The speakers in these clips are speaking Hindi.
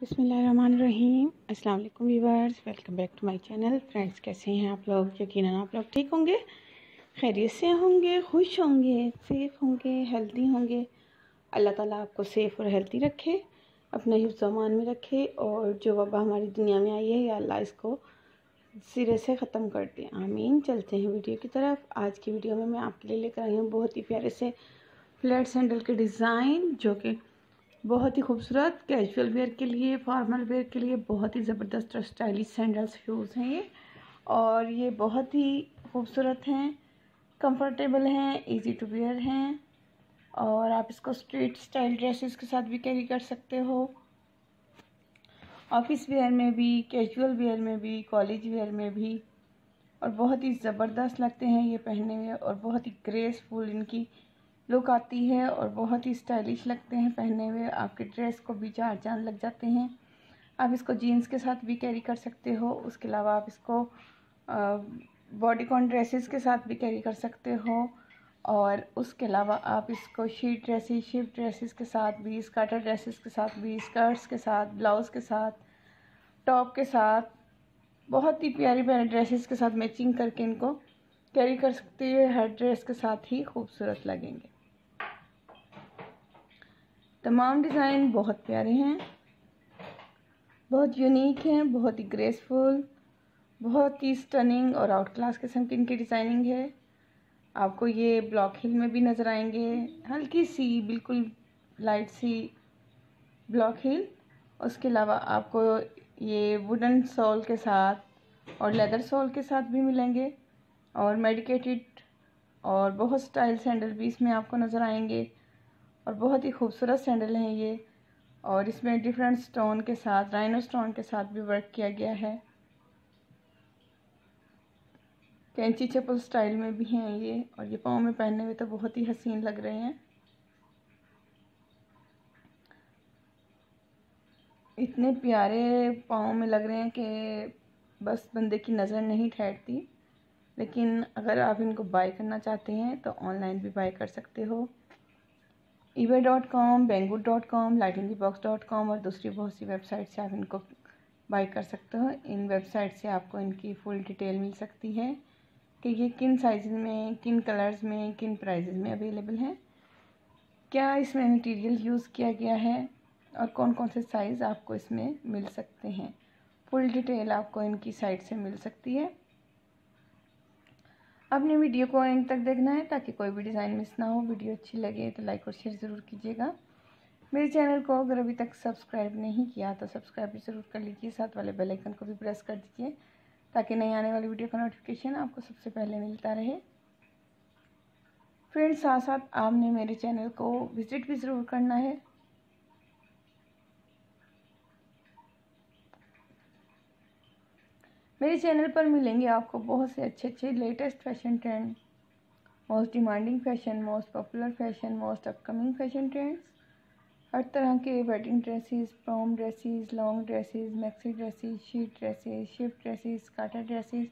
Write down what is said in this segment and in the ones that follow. बिस्मिल्लाहिर्रहमानिर्रहीम। अस्सलाम वालेकुम viewers, welcome back to my channel. Friends, कैसे हैं आप लोग? यकीनन आप लोग ठीक होंगे, खैरियत से होंगे, खुश होंगे, सेफ़ होंगे, हेल्दी होंगे। अल्लाह ताला आपको सेफ़ और हेल्दी रखे, अपने हिफ्ज़ व अमान में रखे। और जो वबा हमारी दुनिया में आई है, या अल्लाह इसको सिरे से ख़त्म कर दे, आमीन। चलते हैं वीडियो की तरफ। आज की वीडियो में मैं आपके लिए लेकर आई हूँ बहुत ही प्यारे से फ्लैट सैंडल के डिज़ाइन, जो कि बहुत ही खूबसूरत कैजुअल वेयर के लिए, फॉर्मल वेयर के लिए बहुत ही ज़बरदस्त और स्टाइलिश सैंडल्स शूज़ हैं ये। और ये बहुत ही खूबसूरत हैं, कंफर्टेबल हैं, इजी टू वेयर हैं। और आप इसको स्ट्रीट स्टाइल ड्रेसेस के साथ भी कैरी कर सकते हो, ऑफिस वेयर में भी, कैजुअल वेयर में भी, कॉलेज वेयर में भी। और बहुत ही ज़बरदस्त लगते हैं ये पहनने में, और बहुत ही ग्रेसफुल इनकी लुक आती है, और बहुत ही स्टाइलिश लगते हैं पहने हुए। आपके ड्रेस को भी चार चांद लग जाते हैं। आप इसको जीन्स के साथ भी कैरी कर सकते हो। उसके अलावा आप इसको बॉडीकॉन ड्रेसेस के साथ भी कैरी कर सकते हो। और उसके अलावा आप इसको शीट ड्रेसेस, शिफ्ट ड्रेसेस के साथ भी, स्कर्टर ड्रेसेस के साथ भी, स्कर्ट्स के साथ, ब्लाउज़ के साथ, टॉप के साथ, बहुत ही प्यारी प्यारी ड्रेसेस के साथ मैचिंग करके इनको कैरी कर सकते हो। हर ड्रेस के साथ ही खूबसूरत लगेंगे। तमाम डिज़ाइन बहुत प्यारे हैं, बहुत यूनिक हैं, बहुत ही ग्रेसफुल, बहुत ही स्टनिंग और आउट क्लास किस्म की इनकी डिज़ाइनिंग है। आपको ये ब्लॉक हिल में भी नज़र आएंगे, हल्की सी, बिल्कुल लाइट सी ब्लॉक हिल। उसके अलावा आपको ये वुडन सोल के साथ और लेदर सोल के साथ भी मिलेंगे, और मेडिकेटेड और बहुत स्टाइल सैंडल भी इसमें आपको नज़र आएंगे। और बहुत ही खूबसूरत सैंडल हैं ये, और इसमें डिफरेंट स्टोन के साथ, राइनो स्टोन के साथ भी वर्क किया गया है। कैंची चप्पल स्टाइल में भी हैं ये, और ये पाँव में पहने हुए तो बहुत ही हसीन लग रहे हैं। इतने प्यारे पाँव में लग रहे हैं कि बस बंदे की नज़र नहीं ठहरती। लेकिन अगर आप इनको बाय करना चाहते हैं तो ऑनलाइन भी बाय कर सकते हो। ebay.com, banggood.com, lightinthebox.com और दूसरी बहुत सी वेबसाइट से आप इनको बाय कर सकते हो। इन वेबसाइट से आपको इनकी फुल डिटेल मिल सकती है कि ये किन साइज़ में, किन कलर्स में, किन प्राइजेज़ में अवेलेबल हैं, क्या इसमें मटेरियल यूज़ किया गया है, और कौन कौन से साइज़ आपको इसमें मिल सकते हैं। फुल डिटेल आपको इनकी साइट से मिल सकती है। अपने वीडियो को एंड तक देखना है ताकि कोई भी डिज़ाइन मिस ना हो। वीडियो अच्छी लगे तो लाइक और शेयर ज़रूर कीजिएगा। मेरे चैनल को अगर अभी तक सब्सक्राइब नहीं किया तो सब्सक्राइब भी ज़रूर कर लीजिए, साथ वाले बेल आइकन को भी प्रेस कर दीजिए ताकि नई आने वाली वीडियो का नोटिफिकेशन आपको सबसे पहले मिलता रहे। फ्रेंड्स, साथ साथ आपने मेरे चैनल को विज़िट भी ज़रूर करना है। मेरे चैनल पर मिलेंगे आपको बहुत से अच्छे अच्छे latest fashion trend, most demanding fashion, most popular fashion, most upcoming fashion trends, हर तरह के wedding dresses, prom dresses, long dresses, maxi dresses, sheath dresses, shift dresses, skater dresses,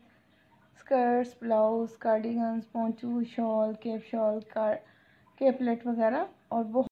skirts, blouse, cardigans, poncho, shawl, cape shawl, capelet वगैरह और बहुत